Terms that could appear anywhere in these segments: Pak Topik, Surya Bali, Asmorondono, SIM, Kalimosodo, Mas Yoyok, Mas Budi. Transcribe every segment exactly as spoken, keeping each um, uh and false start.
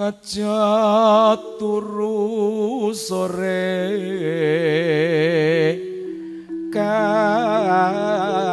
Aja turu sore kaki. Oh,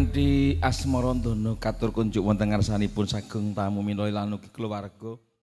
kanthi Asmorondono katur kunjuk wonten ngarsanipun sageng tamu minulai lan ugi keluarga.